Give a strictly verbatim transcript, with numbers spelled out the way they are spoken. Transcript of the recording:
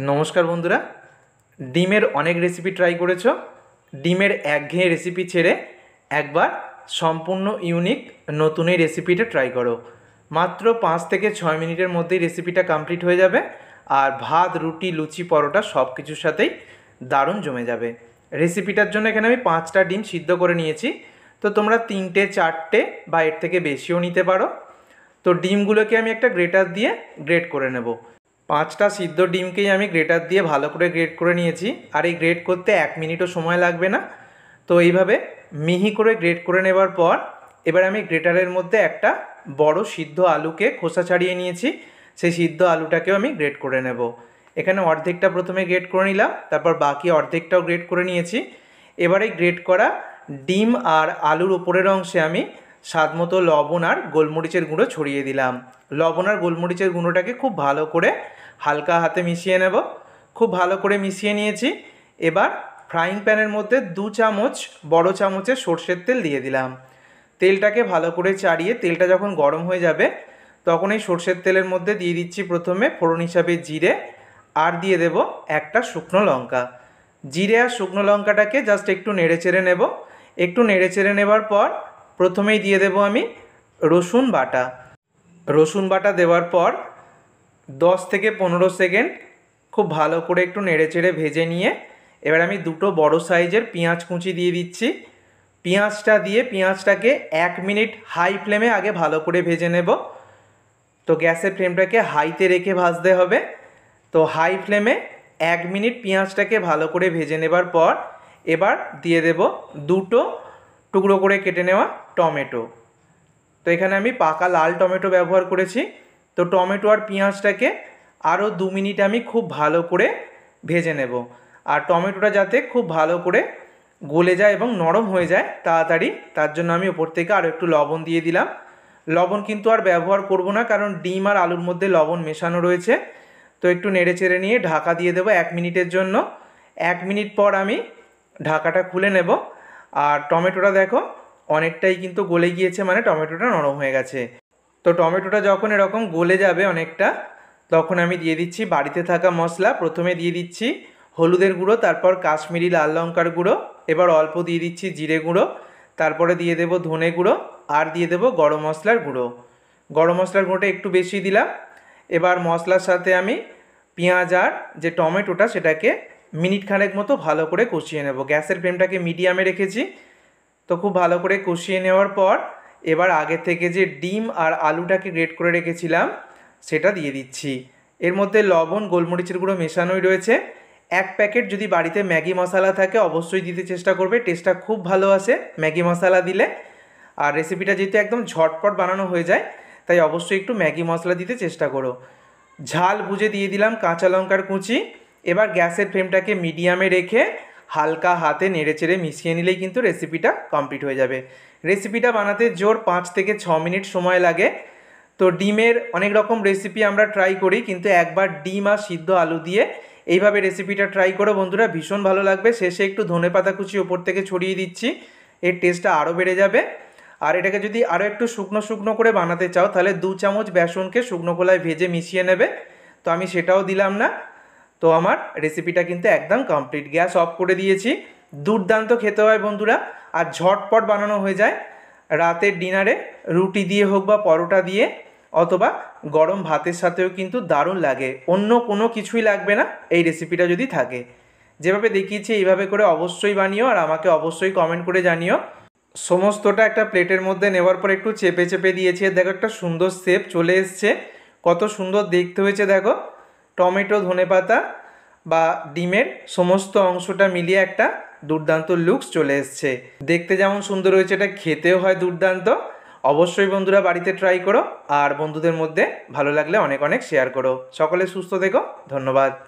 नमस्कार बंधुरा डिमेर अनेक रेसिपि ट्राई करेছো डिमेर एकघेये रेसिपि छेड़े एक बार सम्पूर्ण यूनिक नतून ये रेसिपिटा ट्राई करो। मात्र पाँच थेके छय मिनिटेर मध्येई रेसिपिटा कमप्लीट हो जाबे आर भात रुटी लुचि परोटा सबकिछुर साथेई दारुण जमे जाबे। रेसिपिटार जोन्नो एखाने आमि पाँचटा डिम सिद्ध करे नियेछि, तो तोमरा तीनटे चारटे बा एर थेके बेशिओ निते पारो। तो डिमगुलोके आमि एकटा ग्रेटार दिये ग्रेट करे नेब। पाँचटा सिद्ध डिम के आमी ग्रेटर दिए भालो करे ग्रेट करे नियेछि आर एई ग्रेट करते एक मिनिटও समय लागबे ना। तो এইভাবে মিহি করে গ্রেট করে নেবার পর এবার আমি গ্রেটারের মধ্যে একটা বড় সিদ্ধ আলুকে খোসা ছাড়িয়ে নিয়েছি, সেই সিদ্ধ আলুটাকেও আমি গ্রেট করে নেব। এখানে অর্ধেকটা প্রথমে গ্রেট করে নিলাম, তারপর বাকি অর্ধেকটাও গ্রেট করে নিয়েছি। এবারে গ্রেট করা ডিম আর আলুর উপরের অংশে আমি স্বাদমতো লবণ আর গোলমরিচের গুঁড়ো ছড়িয়ে দিলাম। লবণ আর গোলমরিচের গুঁড়োটাকে খুব ভালো করে হালকা হাতে মিশিয়ে নেব। খুব ভালো করে মিশিয়ে নিয়েছি। এবার ফ্রাইং প্যানের মধ্যে দু চামচ বড় চামচে সরষের তেল দিয়ে দিলাম। তেলটাকে ভালো করে চাড়িয়ে তেলটা যখন গরম হয়ে যাবে তখন এই সরষের তেলের মধ্যে দিয়ে দিচ্ছি প্রথমে ফোড়ন হিসাবে জিরে আর দিয়ে দেব একটা শুকনো লঙ্কা। জিরে আর শুকনো লঙ্কাটাকে জাস্ট একটু নেড়ে চেড়ে নেব। একটু নেড়ে চেড়ে নেবার পর প্রথমেই দিয়ে দেব আমি রসুন বাটা। রসুন বাটা দেওয়ার পর দশ থেকে পনেরো সেকেন্ড খুব ভালো করে একটু নেড়ে চেড়ে ভেজে নিয়ে এবার আমি দুটো বড় সাইজের পেঁয়াজ কুচি দিয়ে দিচ্ছি। পেঁয়াজটা দিয়ে পেঁয়াজটাকে এক মিনিট হাই ফ্লেমে আগে ভালো করে ভেজে নেব। তো গ্যাসের ফ্লেমটাকে হাইতে রেখে ভাজতে হবে। তো হাই ফ্লেমে এক মিনিট পেঁয়াজটাকে ভালো করে ভেজে নেবার পর এবার দিয়ে দেব দুটো টুকরো করে কেটে নেওয়া টমেটো। তো এখানে আমি পাকা লাল টমেটো ব্যবহার করেছি। তো টমেটো আর পেঁয়াজটাকে আরও দু মিনিট আমি খুব ভালো করে ভেজে নেব। আর টমেটোটা যাতে খুব ভালো করে গলে যায় এবং নরম হয়ে যায় তাড়াতাড়ি, তার জন্য আমি ওপর থেকে আরও একটু লবণ দিয়ে দিলাম। লবণ কিন্তু আর ব্যবহার করব না, কারণ ডিম আর আলুর মধ্যে লবণ মেশানো রয়েছে। তো একটু নেড়ে চেড়ে নিয়ে ঢাকা দিয়ে দেবো এক মিনিটের জন্য। এক মিনিট পর আমি ঢাকাটা খুলে নেব। আর টমেটোটা দেখো অনেকটাই কিন্তু গলে গিয়েছে, মানে টমেটোটা নরম হয়ে গেছে। তো টমেটোটা যখন এরকম গলে যাবে অনেকটা তখন আমি দিয়ে দিচ্ছি বাড়িতে থাকা মশলা। প্রথমে দিয়ে দিচ্ছি হলুদের গুঁড়ো, তারপর কাশ্মীরি লাল লঙ্কার গুঁড়ো, এবার অল্প দিয়ে দিচ্ছি জিরে গুঁড়ো, তারপরে দিয়ে দেব ধনে গুঁড়ো আর দিয়ে দেব গরম মশলার গুঁড়ো। গরম মশলার গুঁড়োটা একটু বেশি দিলাম। এবার মশলার সাথে আমি পেঁয়াজ আর যে টমেটোটা সেটাকে মিনিট খানেক মতো ভালো করে কষিয়ে নেব। গ্যাসের ফ্লেমটাকে মিডিয়ামে রেখেছি। তো খুব ভালো করে কষিয়ে নেওয়ার পর এবার আগে থেকে যে ডিম আর আলুটাকে গ্রেট করে রেখেছিলাম সেটা দিয়ে দিচ্ছি। এর মধ্যে লবণ গোলমরিচের গুঁড়ো মেশানোই রয়েছে। এক প্যাকেট যদি বাড়িতে ম্যাগি মশলা থাকে অবশ্যই দিতে চেষ্টা করবে, টেস্টটা খুব ভালো আসে ম্যাগি মশলা দিলে। আর রেসিপিটা যেহেতু একদম ঝটপট বানানো হয়ে যায় তাই অবশ্যই একটু ম্যাগি মশলা দিতে চেষ্টা করো। ঝাল বুঝে দিয়ে দিলাম কাঁচা লঙ্কার কুচি। এবার গ্যাসের ফ্লেমটাকে মিডিয়ামে রেখে হালকা হাতে নেড়ে চেড়ে মিশিয়ে নিলেই কিন্তু রেসিপিটা কমপ্লিট হয়ে যাবে। রেসিপিটা বানাতে জোর পাঁচ থেকে ছ মিনিট সময় লাগে। তো ডিমের অনেক রকম রেসিপি আমরা ট্রাই করি, কিন্তু একবার ডিম আর সিদ্ধ আলু দিয়ে এইভাবে রেসিপিটা ট্রাই করো বন্ধুরা, ভীষণ ভালো লাগবে। শেষে একটু ধনে পাতা কুচি ওপর থেকে ছড়িয়ে দিচ্ছি, এর টেস্টটা আরও বেড়ে যাবে। আর এটাকে যদি আরও একটু শুকনো শুকনো করে বানাতে চাও তাহলে দু চামচ বেসনকে শুকনো খোলায় ভেজে মিশিয়ে নেবে। তো আমি সেটাও দিলাম না। তো আমার রেসিপিটা কিন্তু একদম কমপ্লিট। গ্যাস অফ করে দিয়েছি। দুর্দান্ত খেতে হয় বন্ধুরা আর ঝটপট বানানো হয়ে যায়। রাতের ডিনারে রুটি দিয়ে হোক বা পরোটা দিয়ে অথবা গরম ভাতের সাথেও কিন্তু দারুণ লাগে। অন্য কোনো কিছুই লাগবে না এই রেসিপিটা যদি থাকে। যেভাবে দেখিয়েছি এইভাবে করে অবশ্যই বানিও আর আমাকে অবশ্যই কমেন্ট করে জানিও। সমস্তটা একটা প্লেটের মধ্যে নেওয়ার পর একটু চেপে চেপে দিয়েছি। দেখো একটা সুন্দর শেপ চলে এসছে, কত সুন্দর দেখতে হয়েছে। দেখো টমেটো ধনেপাতা বা ডিমের সমস্ত অংশটা মিলিয়ে একটা দুর্দান্ত লুকস চলে এসছে। দেখতে যেমন সুন্দর হয়েছে এটা খেতেও হয় দুর্দান্ত। অবশ্যই বন্ধুরা বাড়িতে ট্রাই করো আর বন্ধুদের মধ্যে ভালো লাগলে অনেক অনেক শেয়ার করো। সকলে সুস্থ থেকো, ধন্যবাদ।